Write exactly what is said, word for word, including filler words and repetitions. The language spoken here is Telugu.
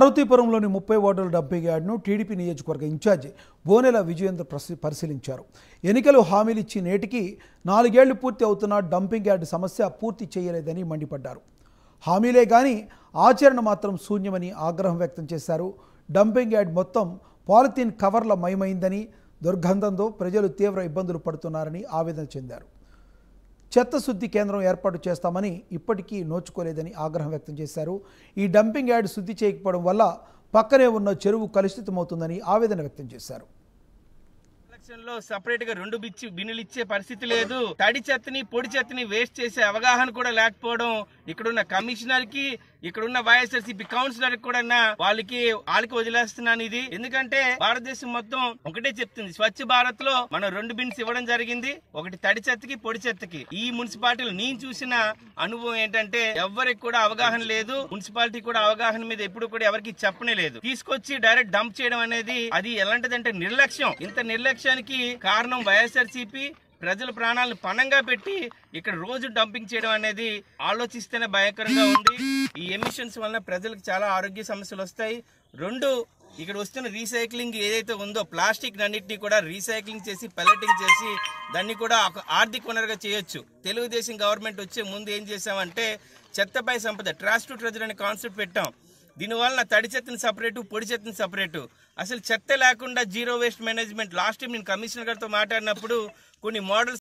పార్వతీపురంలోని ముప్పై వార్డుల డెబ్బై యార్డ్ను టీడీపీ నియోజకవర్గ ఇన్ఛార్జి బోనెల విజయేంద్ర పరిశీలించారు. ఎన్నికలు హామీలు ఇచ్చి నేటికి నాలుగేళ్లు పూర్తి అవుతున్న డంపింగ్ యార్డ్ సమస్య పూర్తి చేయలేదని మండిపడ్డారు. హామీలే కానీ ఆచరణ మాత్రం శూన్యమని ఆగ్రహం వ్యక్తం చేశారు. డంపింగ్ యార్డ్ మొత్తం పాలిథీన్ కవర్ల మయమైందని, దుర్గంధంతో ప్రజలు తీవ్ర ఇబ్బందులు పడుతున్నారని ఆవేదన చెందారు. చెత్తశుద్ధి కేంద్రం ఏర్పాటు చేస్తామని ఇప్పటికీ నోచుకోలేదని ఆగ్రహం వ్యక్తం చేశారు. ఈ డంపింగ్ యార్డ్ శుద్ధి చేయకపోవడం వల్ల పక్కనే ఉన్న చెరువు కలుషితమవుతుందని ఆవేదన వ్యక్తం చేశారు. లో సపరేట్ గా రెండు బిచ్చి బిన్నులు ఇచ్చే పరిస్థితి లేదు. తడి చెత్తని పొడి చెత్తని వేస్ట్ చేసే అవగాహన కూడా లేకపోవడం ఇక్కడున్న కమిషనర్ కి, ఇక్కడున్న వైఎస్ఆర్సీపీ కౌన్సిలర్ కూడా వాళ్ళకి వాళ్ళకి వదిలేస్తున్నాను. ఇది ఎందుకంటే భారతదేశం మొత్తం ఒకటే చెప్తుంది, స్వచ్ఛ భారత్ లో మనం రెండు బిన్స్ ఇవ్వడం జరిగింది, ఒకటి తడి చెత్తకి పొడి చెత్తకి. ఈ మున్సిపాలిటీలు నేను చూసిన అనుభవం ఏంటంటే ఎవరికి కూడా అవగాహన లేదు. మున్సిపాలిటీ కూడా అవగాహన మీద ఎప్పుడు కూడా ఎవరికి చెప్పనే లేదు. తీసుకొచ్చి డైరెక్ట్ డంప్ చేయడం అనేది అది ఎలాంటిదంటే నిర్లక్ష్యం. ఇంత నిర్లక్ష్యం కారణం వైఎస్ఆర్సీపీ ప్రజల ప్రాణాలను పణంగా పెట్టి ఇక్కడ రోజు డంపింగ్ చేయడం అనేది ఆలోచిస్తేనే భయంకరంగా ఉంది. ఈ ఎమిషన్స్ వలన ప్రజలకు చాలా ఆరోగ్య సమస్యలు వస్తాయి. రెండు, ఇక్కడ వస్తున్న రీసైక్లింగ్ ఏదైతే ఉందో ప్లాస్టిక్ అన్నింటినీ కూడా రీసైక్లింగ్ చేసి పెల్లటింగ్ చేసి దాన్ని కూడా ఒక ఆర్థిక వనరుగా చేయొచ్చు. తెలుగుదేశం గవర్నమెంట్ వచ్చే ముందు ఏం చేసామంటే చెత్తపై సంపద, ట్రాష్ టు ట్రెజర్ అనే కాన్సెప్ట్ పెట్టాం. దీనివల్ల తడి చెత్తని సపరేటు, పొడి చెత్తని సపరేటు, అసలు చెత్త లేకుండా zero waste management. Last time నేను కమిషనర్ గారితో మాట్లాడినప్పుడు కొన్ని మోడల్